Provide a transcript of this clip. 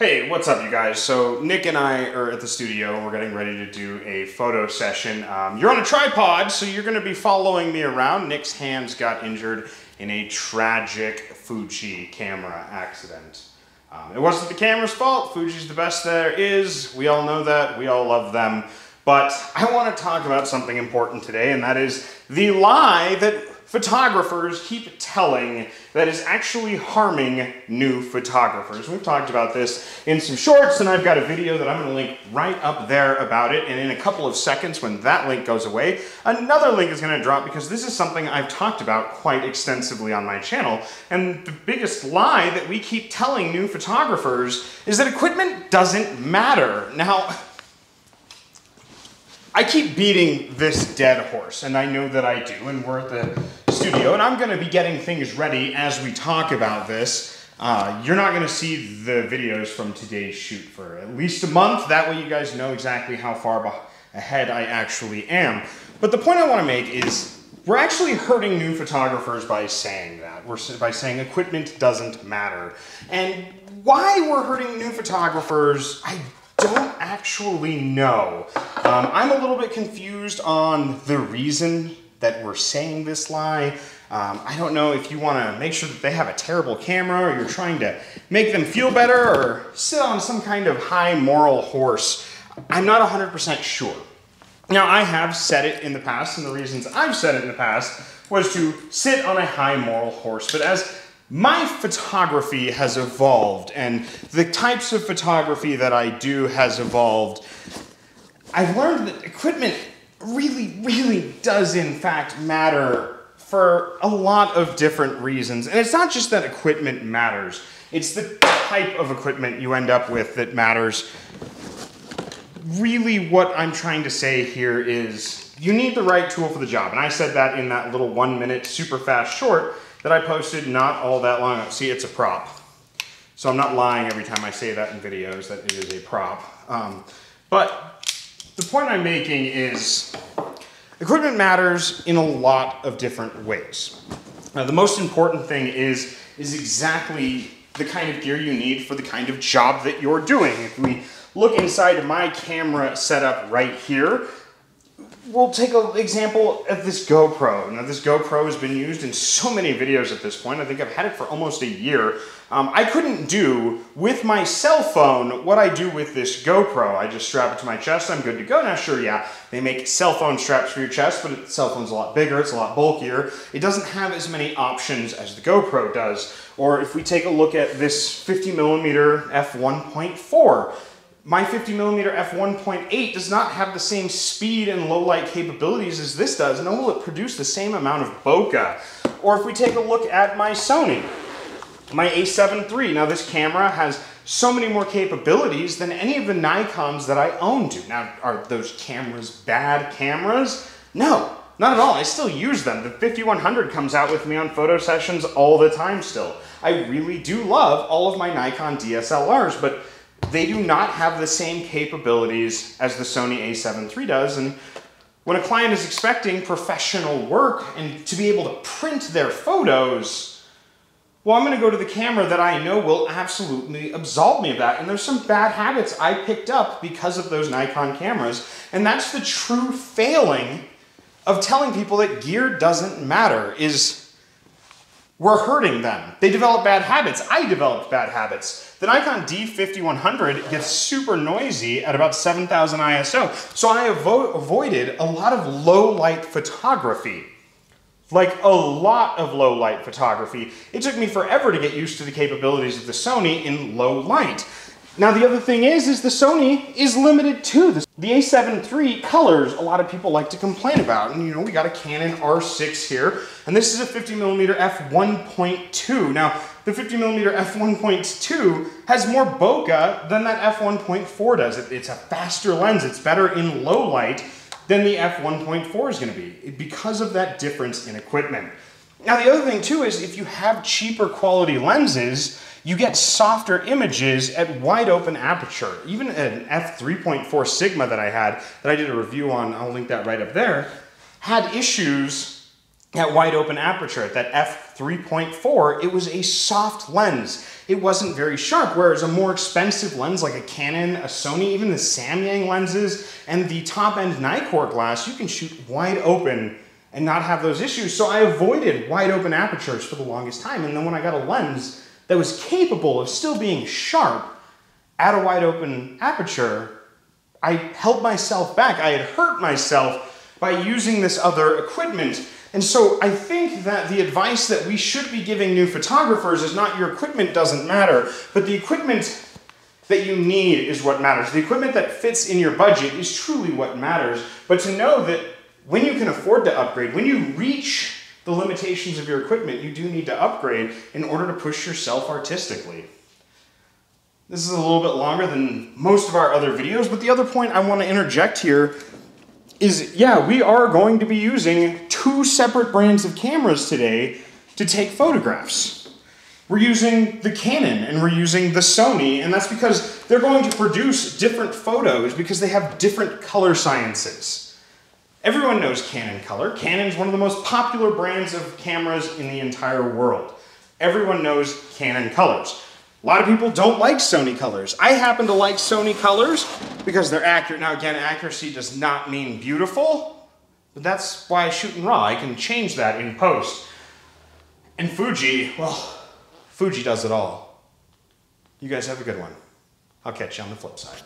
Hey, what's up you guys? So Nick and I are at the studio and we're getting ready to do a photo session. You're on a tripod, so you're gonna be following me around. Nick's hands got injured in a tragic Fuji camera accident. It wasn't the camera's fault. Fuji's the best there is. We all know that, we all love them. But I wanna talk about something important today, and that is the lie that photographers keep telling that is actually harming new photographers. We've talked about this in some shorts, and I've got a video that I'm gonna link right up there about it, and in a couple of seconds when that link goes away, another link is gonna drop because this is something I've talked about quite extensively on my channel. And the biggest lie that we keep telling new photographers is that equipment doesn't matter. Now, I keep beating this dead horse, and I know that I do, and we're at the studio, and I'm gonna be getting things ready as we talk about this. You're not gonna see the videos from today's shoot for at least a month. That way you guys know exactly how far ahead I actually am. But the point I wanna make is we're actually hurting new photographers by saying that. By saying equipment doesn't matter. And why we're hurting new photographers, I don't actually know. I'm a little bit confused on the reason that we're saying this lie. I don't know if you want to make sure that they have a terrible camera, or you're trying to make them feel better, or sit on some kind of high moral horse. I'm not 100% sure. Now, I have said it in the past, and the reasons I've said it in the past was to sit on a high moral horse. But as my photography has evolved, and the types of photography that I do has evolved, I've learned that equipment really, really does in fact matter for a lot of different reasons. And it's not just that equipment matters, it's the type of equipment you end up with that matters. Really what I'm trying to say here is you need the right tool for the job. And I said that in that little 1 minute super fast short that I posted not all that long ago. See, it's a prop. So I'm not lying every time I say that in videos that it is a prop. But the point I'm making is equipment matters in a lot of different ways. Now, the most important thing is exactly the kind of gear you need for the kind of job that you're doing. If we look inside of my camera setup right here, we'll take an example of this GoPro. Now, this GoPro has been used in so many videos at this point. I think I've had it for almost a year. I couldn't do with my cell phone what I do with this GoPro. I just strap it to my chest, I'm good to go. Now, sure, yeah, they make cell phone straps for your chest, but the cell phone's a lot bigger, it's a lot bulkier. It doesn't have as many options as the GoPro does. Or if we take a look at this 50mm f1.4, my 50mm f1.8 does not have the same speed and low light capabilities as this does, nor will it produce the same amount of bokeh. Or if we take a look at my Sony, my A7 III. Now, this camera has so many more capabilities than any of the Nikons that I own do. Now, are those cameras bad cameras? No, not at all. I still use them. The 5100 comes out with me on photo sessions all the time still. I really do love all of my Nikon DSLRs, but they do not have the same capabilities as the Sony A7 III does. And when a client is expecting professional work and to be able to print their photos, well, I'm gonna go to the camera that I know will absolutely absolve me of that. And there's some bad habits I picked up because of those Nikon cameras. And that's the true failing of telling people that gear doesn't matter, is we're hurting them. They develop bad habits. I developed bad habits. The Nikon D5100 gets super noisy at about 7,000 ISO. So I avoided a lot of low light photography. Like a lot of low light photography. It took me forever to get used to the capabilities of the Sony in low light. Now, the other thing is the Sony is limited too. The A7 III colors a lot of people like to complain about. And you know, we got a Canon R6 here, and this is a 50mm f1.2. Now, the 50mm f1.2 has more bokeh than that f1.4 does. It's a faster lens, it's better in low light than the f1.4 is gonna be because of that difference in equipment. Now, the other thing too is if you have cheaper quality lenses, you get softer images at wide open aperture. Even an f3.4 Sigma that I had, that I did a review on, I'll link that right up there, had issues that wide open aperture, at that f3.4, it was a soft lens. It wasn't very sharp, whereas a more expensive lens like a Canon, a Sony, even the Samyang lenses, and the top-end Nikon glass, you can shoot wide open and not have those issues. So I avoided wide open apertures for the longest time, and then when I got a lens that was capable of still being sharp at a wide open aperture, I held myself back. I had hurt myself by using this other equipment. And so I think that the advice that we should be giving new photographers is not your equipment doesn't matter, but the equipment that you need is what matters. The equipment that fits in your budget is truly what matters. But to know that when you can afford to upgrade, when you reach the limitations of your equipment, you do need to upgrade in order to push yourself artistically. This is a little bit longer than most of our other videos, but the other point I want to interject here is, yeah, we are going to be using two separate brands of cameras today to take photographs. We're using the Canon and we're using the Sony, and that's because they're going to produce different photos because they have different color sciences. Everyone knows Canon color. Canon's one of the most popular brands of cameras in the entire world. Everyone knows Canon colors. A lot of people don't like Sony colors. I happen to like Sony colors because they're accurate. Now again, accuracy does not mean beautiful, but that's why I shoot in RAW. I can change that in post. And Fuji, well, Fuji does it all. You guys have a good one. I'll catch you on the flip side.